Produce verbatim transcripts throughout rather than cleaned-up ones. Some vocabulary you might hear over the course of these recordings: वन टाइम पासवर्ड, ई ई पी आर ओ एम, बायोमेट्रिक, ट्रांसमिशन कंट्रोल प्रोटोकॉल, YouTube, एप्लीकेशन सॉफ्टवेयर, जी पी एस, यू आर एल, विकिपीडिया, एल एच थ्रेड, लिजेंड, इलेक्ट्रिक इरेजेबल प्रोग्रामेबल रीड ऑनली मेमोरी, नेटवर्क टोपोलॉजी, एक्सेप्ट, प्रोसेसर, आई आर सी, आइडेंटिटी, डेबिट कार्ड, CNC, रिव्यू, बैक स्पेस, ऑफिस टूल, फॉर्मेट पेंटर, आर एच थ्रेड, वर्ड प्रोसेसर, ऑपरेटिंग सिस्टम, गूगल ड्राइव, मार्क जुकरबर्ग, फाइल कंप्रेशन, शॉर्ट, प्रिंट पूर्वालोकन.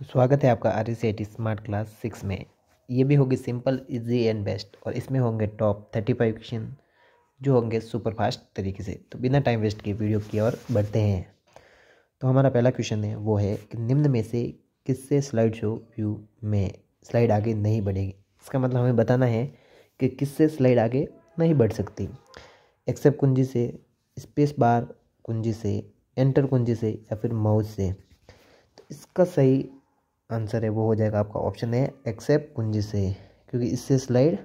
तो स्वागत है आपका आरएससीआईटी स्मार्ट क्लास सिक्स में। ये भी होगी सिंपल, इजी एंड बेस्ट, और इसमें होंगे टॉप थर्टी फाइव क्वेश्चन जो होंगे सुपर फास्ट तरीके से। तो बिना टाइम वेस्ट किए वीडियो की ओर बढ़ते हैं। तो हमारा पहला क्वेश्चन है वो है कि निम्न में से किससे स्लाइड शो व्यू में स्लाइड आगे नहीं बढ़ेगी। इसका मतलब हमें बताना है कि किससे स्लाइड आगे नहीं बढ़ सकती। एक्सेप्ट कुंजी से, स्पेस बार कुंजी से, एंटर कुंजी से, या फिर माउस से। तो इसका सही आंसर है वो हो जाएगा आपका ऑप्शन है एक्सेप्ट कुंजी से, क्योंकि इससे स्लाइड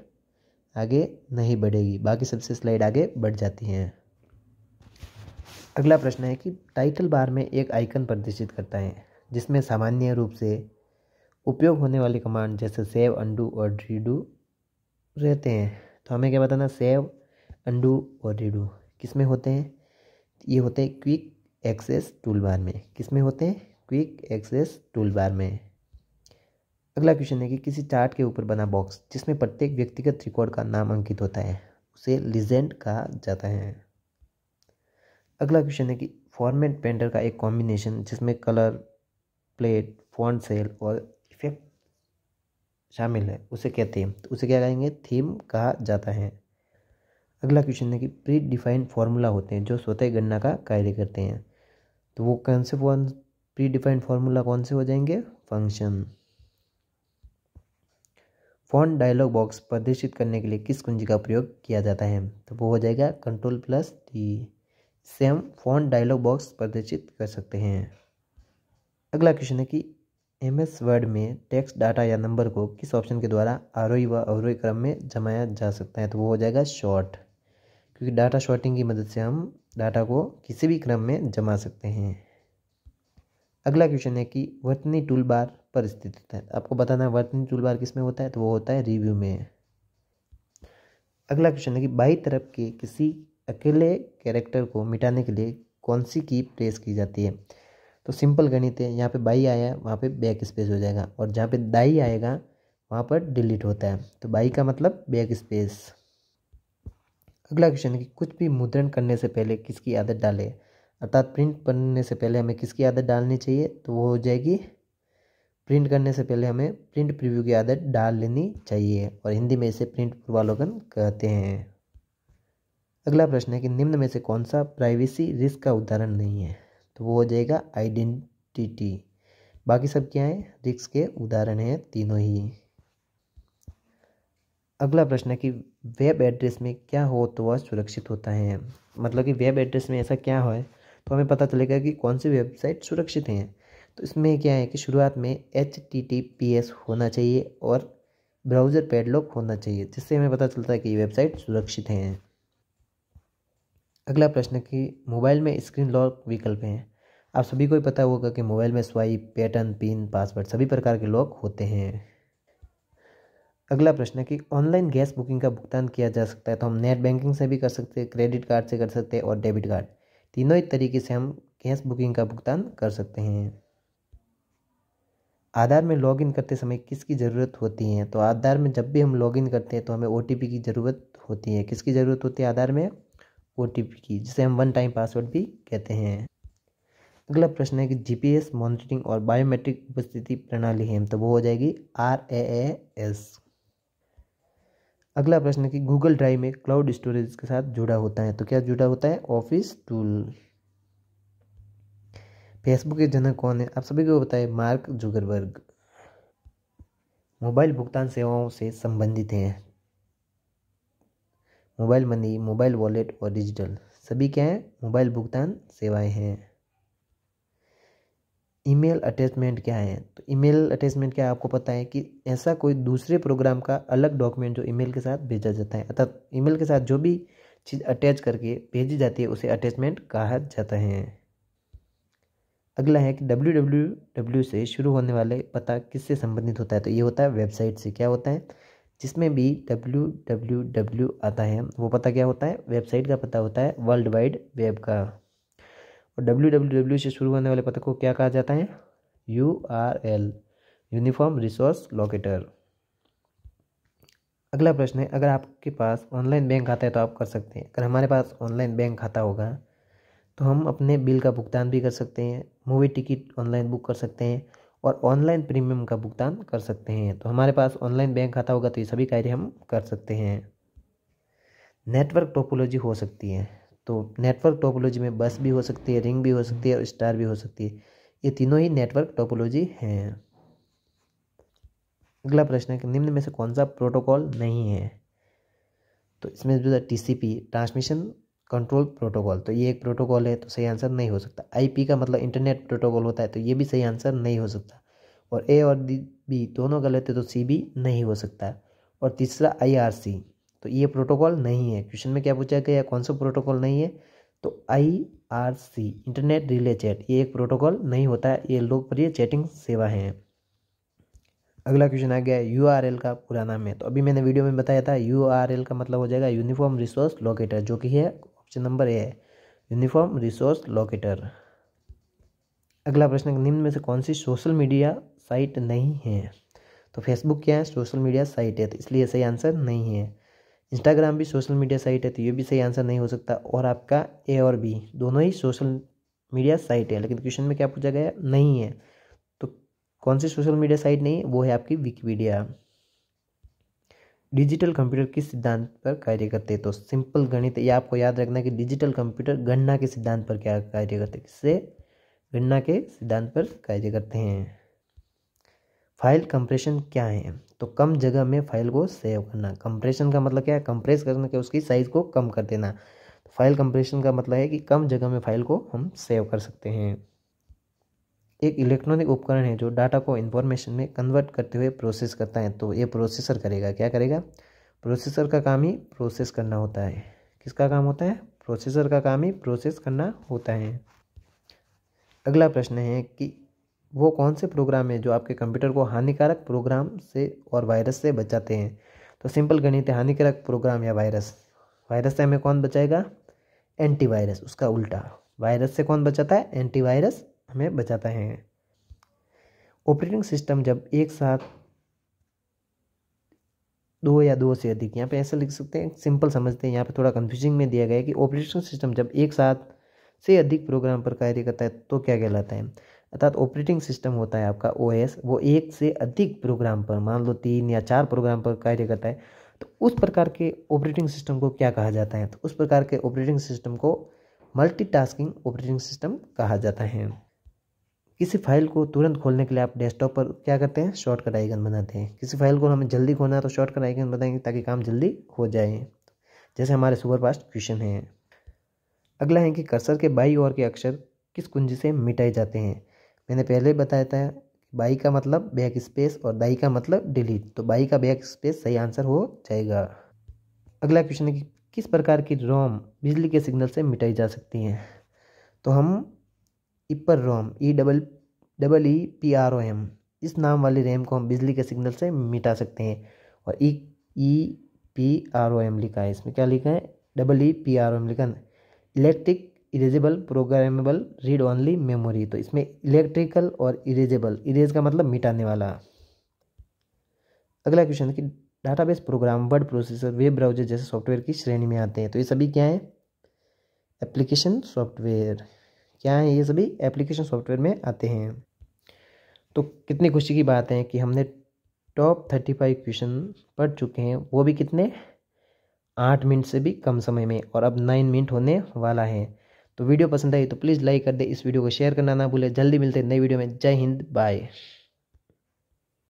आगे नहीं बढ़ेगी, बाकी सबसे स्लाइड आगे बढ़ जाती हैं। अगला प्रश्न है कि टाइटल बार में एक आइकन प्रदर्शित करता है जिसमें सामान्य रूप से उपयोग होने वाली कमांड जैसे सेव, अनडू और रीडू रहते हैं। तो हमें क्या बताना, सेव, अनडू और रीडू किस में होते हैं? ये होते हैं क्विक एक्सेस टूल बार में। किस में होते हैं? क्विक एक्सेस टूल बार में। अगला क्वेश्चन है कि किसी चार्ट के ऊपर बना बॉक्स जिसमें प्रत्येक व्यक्तिगत रिकॉर्ड का नाम अंकित होता है उसे लिजेंड कहा जाता है। अगला क्वेश्चन है कि फॉर्मेट पेंटर का एक कॉम्बिनेशन जिसमें कलर, प्लेट, फॉन्ट सेल और इफेक्ट शामिल है उसे कहते हैं, तो उसे क्या कहेंगे? थीम कहा जाता है। अगला क्वेश्चन है कि प्री डिफाइंड फार्मूला होते हैं जो स्वतः गणना का कार्य करते हैं, तो वो कौन से फॉर्म प्री डिफाइंड फार्मूला कौन से हो जाएंगे? फंक्शन। फॉन्ट डायलॉग बॉक्स प्रदर्शित करने के लिए किस कुंजी का प्रयोग किया जाता है? तो वो हो जाएगा कंट्रोल प्लस टी से हम फॉन्ट डायलॉग बॉक्स प्रदर्शित कर सकते हैं। अगला क्वेश्चन है कि एम एस वर्ड में टेक्स्ट, डाटा या नंबर को किस ऑप्शन के द्वारा आरोही व अवरोही क्रम में जमाया जा सकता है? तो वो हो जाएगा शॉर्ट, क्योंकि डाटा शॉर्टिंग की मदद से हम डाटा को किसी भी क्रम में जमा सकते हैं। अगला क्वेश्चन है कि वर्तनी टूल बार पर स्थित होता है। आपको बताना है वर्तनी टूल बार किस में होता है, तो वो होता है रिव्यू में। अगला क्वेश्चन है कि बाईं तरफ के किसी अकेले कैरेक्टर को मिटाने के लिए कौन सी की प्रेस की जाती है? तो सिंपल गणित है, यहाँ पे बाई आया वहाँ पे बैक स्पेस हो जाएगा, और जहाँ पे दाई आएगा वहाँ पर डिलीट होता है, तो बाई का मतलब बैक स्पेस। अगला क्वेश्चन है कि कुछ भी मुद्रण करने से पहले किसकी आदत डालें, अर्थात प्रिंट करने से पहले हमें किसकी आदत डालनी चाहिए? तो वो हो जाएगी प्रिंट करने से पहले हमें प्रिंट प्रीव्यू की आदत डाल लेनी चाहिए, और हिंदी में इसे प्रिंट पूर्वालोकन कहते हैं। अगला प्रश्न है कि निम्न में से कौन सा प्राइवेसी रिस्क का उदाहरण नहीं है? तो वो हो जाएगा आइडेंटिटी। बाकी सब क्या है? रिस्क के उदाहरण हैं तीनों ही। अगला प्रश्न है कि वेब एड्रेस में क्या हो तो वह सुरक्षित होता है, मतलब कि वेब एड्रेस में ऐसा क्या है तो हमें पता चलेगा कि कौन सी वेबसाइट सुरक्षित हैं। तो इसमें क्या है कि शुरुआत में H T T P S होना चाहिए और ब्राउज़र पैड लॉक होना चाहिए, जिससे हमें पता चलता है कि ये वेबसाइट सुरक्षित हैं। अगला प्रश्न कि मोबाइल में स्क्रीन लॉक विकल्प हैं। आप सभी को ही पता होगा कि मोबाइल में स्वाइप, पैटर्न, पिन, पासवर्ड सभी प्रकार के लॉक होते हैं। अगला प्रश्न कि ऑनलाइन गैस बुकिंग का भुगतान किया जा सकता है, तो हम नेट बैंकिंग से भी कर सकते हैं, क्रेडिट कार्ड से कर सकते हैं और डेबिट कार्ड, तीनों ही तरीके से हम गैस बुकिंग का भुगतान कर सकते हैं। आधार में लॉगिन करते समय किसकी ज़रूरत होती है? तो आधार में जब भी हम लॉगिन करते हैं तो हमें ओ टी पी की ज़रूरत होती है। किसकी ज़रूरत होती है आधार में? ओ टी पी की, जिसे हम वन टाइम पासवर्ड भी कहते हैं। अगला प्रश्न है कि जी पी एस मॉनिटरिंग और बायोमेट्रिक उपस्थिति प्रणाली है, तो वो हो जाएगी आर ए एस। अगला प्रश्न है कि गूगल ड्राइव में क्लाउड स्टोरेज के साथ जुड़ा होता है, तो क्या जुड़ा होता है? ऑफिस टूल। फेसबुक के जनक कौन है? आप सभी को बताए मार्क जुकरबर्ग। मोबाइल भुगतान सेवाओं से संबंधित हैं, मोबाइल मनी, मोबाइल वॉलेट और डिजिटल सभी क्या हैं? मोबाइल भुगतान सेवाएं हैं। ईमेल अटैचमेंट क्या है? तो ईमेल अटैचमेंट क्या है? आपको पता है कि ऐसा कोई दूसरे प्रोग्राम का अलग डॉक्यूमेंट जो ईमेल के साथ भेजा जाता है, अर्थात ईमेल के साथ जो भी चीज़ अटैच करके भेजी जाती है उसे अटैचमेंट कहा जाता है। अगला है कि डब्ल्यू डब्ल्यू डब्ल्यू से शुरू होने वाले पता किससे संबंधित होता है? तो ये होता है वेबसाइट से। क्या होता है? जिसमें भी डब्ल्यू डब्ल्यू डब्ल्यू आता है वो पता क्या होता है? वेबसाइट का पता होता है, वर्ल्ड वाइड वेब का। और डब्ल्यू डब्ल्यू डब्ल्यू से शुरू होने वाले पते को क्या कहा जाता है? यू आर एल, uniform resource locator. अगला प्रश्न है अगर आपके पास ऑनलाइन बैंक खाता है तो आप कर सकते हैं। अगर हमारे पास ऑनलाइन बैंक खाता होगा तो हम अपने बिल का भुगतान भी कर सकते हैं, मूवी टिकट ऑनलाइन बुक कर सकते हैं और ऑनलाइन प्रीमियम का भुगतान कर सकते हैं। तो हमारे पास ऑनलाइन बैंक खाता होगा तो ये सभी कार्य हम कर सकते हैं। नेटवर्क टोपोलॉजी हो सकती है, तो नेटवर्क टोपोलॉजी में बस भी हो सकती है, रिंग भी हो सकती है और स्टार भी हो सकती है। ये तीनों ही नेटवर्क टोपोलॉजी हैं। अगला प्रश्न है कि निम्न में से कौन सा प्रोटोकॉल नहीं है? तो इसमें जो है टीसीपी, ट्रांसमिशन कंट्रोल प्रोटोकॉल, तो ये एक प्रोटोकॉल है तो सही आंसर नहीं हो सकता। आईपी का मतलब इंटरनेट प्रोटोकॉल होता है, तो ये भी सही आंसर नहीं हो सकता। और ए और बी दोनों गलत है, तो सी भी नहीं हो सकता। और तीसरा आई आर सी, तो ये प्रोटोकॉल नहीं है। क्वेश्चन में क्या पूछा गया, कौन सा प्रोटोकॉल नहीं है? तो आई आर सी internet relay chat, ये एक प्रोटोकॉल नहीं होता है, ये लोकप्रिय चैटिंग सेवा है। अगला क्वेश्चन आ गया यू आर एल का पूरा नाम है। तो अभी मैंने वीडियो में बताया था यू आर एल का मतलब हो जाएगा यूनिफॉर्म रिसोर्स लोकेटर, जो कि है ऑप्शन नंबर ए है, यूनिफॉर्म रिसोर्स लोकेटर। अगला प्रश्न, निम्न में से कौन सी सोशल मीडिया साइट नहीं है? तो फेसबुक क्या है, सोशल मीडिया साइट है, तो इसलिए सही आंसर नहीं है। इंस्टाग्राम भी सोशल मीडिया साइट है, तो ये भी सही आंसर नहीं हो सकता। और आपका ए और बी दोनों ही सोशल मीडिया साइट है, लेकिन क्वेश्चन में क्या पूछा गया, नहीं है। तो कौन सी सोशल मीडिया साइट नहीं है, वो है आपकी विकिपीडिया। डिजिटल कंप्यूटर किस सिद्धांत पर कार्य करते हैं? तो सिंपल गणित, ये आपको याद रखना है कि डिजिटल कंप्यूटर गणना के सिद्धांत पर क्या कार्य करते हैं, किससे, गणना के सिद्धांत पर कार्य करते हैं। फाइल कंप्रेशन क्या है? तो कम जगह में फाइल को सेव करना। कंप्रेशन का मतलब क्या है, कंप्रेस करना के उसकी साइज़ को कम कर देना। तो फाइल कंप्रेशन का मतलब है कि कम जगह में फाइल को हम सेव कर सकते हैं। एक इलेक्ट्रॉनिक उपकरण है जो डाटा को इन्फॉर्मेशन में कन्वर्ट करते हुए प्रोसेस करता है, तो ये प्रोसेसर करेगा। क्या करेगा, प्रोसेसर का काम ही प्रोसेस करना होता है। किसका काम होता है, प्रोसेसर का काम ही प्रोसेस करना होता है। अगला प्रश्न है कि वो कौन से प्रोग्राम है जो आपके कंप्यूटर को हानिकारक प्रोग्राम से और वायरस से बचाते हैं? तो सिंपल गणित है, हानिकारक प्रोग्राम या वायरस। वायरस से हमें कौन बचाएगा, एंटीवायरस, उसका उल्टा। वायरस से कौन बचाता है, एंटीवायरस हमें बचाता है। ऑपरेटिंग सिस्टम जब एक साथ दो या दो से अधिक, यहाँ पे ऐसा लिख सकते हैं, सिंपल समझते हैं, यहाँ पे थोड़ा कन्फ्यूजिंग में दिया गया है कि ऑपरेटिंग सिस्टम जब एक साथ से अधिक प्रोग्राम पर कार्य करता है तो क्या कहलाता है। अर्थात ऑपरेटिंग सिस्टम होता है आपका ओएस, वो एक से अधिक प्रोग्राम पर, मान लो तीन या चार प्रोग्राम पर कार्य करता है, तो उस प्रकार के ऑपरेटिंग सिस्टम को क्या कहा जाता है, तो उस प्रकार के ऑपरेटिंग सिस्टम को मल्टीटास्किंग ऑपरेटिंग सिस्टम कहा जाता है। किसी फाइल को तुरंत खोलने के लिए आप डेस्कटॉप पर क्या करते हैं, शॉर्टकट आइकन बनाते हैं। किसी फाइल को हमें जल्दी खोलना है तो शॉर्टकट आइकन बनाएंगे ताकि काम जल्दी हो जाए, जैसे हमारे सुपरफास्ट क्वेश्चन है। अगला है कि कर्सर के बाईं ओर के अक्षर किस कुंजी से मिटाए जाते हैं? मैंने पहले बताया था, बाई का मतलब बैक स्पेस और दाई का मतलब डिलीट, तो बाई का बैक स्पेस सही आंसर हो जाएगा। अगला क्वेश्चन है कि किस प्रकार की रोम बिजली के सिग्नल से मिटाई जा सकती है? तो हम EEPROM, E double double E P R O M, इस नाम वाली रैम को हम बिजली के सिग्नल से मिटा सकते हैं। और ई ई पी आर ओ एम लिखा है, इसमें क्या लिखा है, double E P R O M लिखा है, इलेक्ट्रिक इरेजेबल प्रोग्रामेबल रीड ऑनली मेमोरी, तो इसमें इलेक्ट्रिकल और इरेजेबल, इरेज का मतलब मिटाने वाला। अगला क्वेश्चन है कि database program वर्ड प्रोसेसर web browser जैसे सॉफ्टवेयर की श्रेणी में आते हैं, तो ये सभी क्या है, एप्लीकेशन सॉफ्टवेयर। क्या है, ये सभी एप्लीकेशन सॉफ्टवेयर में आते हैं। तो कितनी खुशी की बात है कि हमने टॉप थर्टी फाइव क्वेश्चन पढ़ चुके हैं, वो भी कितने, आठ मिनट से भी कम समय में, और अब नाइन मिनट होने वाला है। तो वीडियो पसंद आई तो प्लीज़ लाइक कर दे, इस वीडियो को शेयर करना ना भूले। जल्दी मिलते हैं नई वीडियो में। जय हिंद, बाय।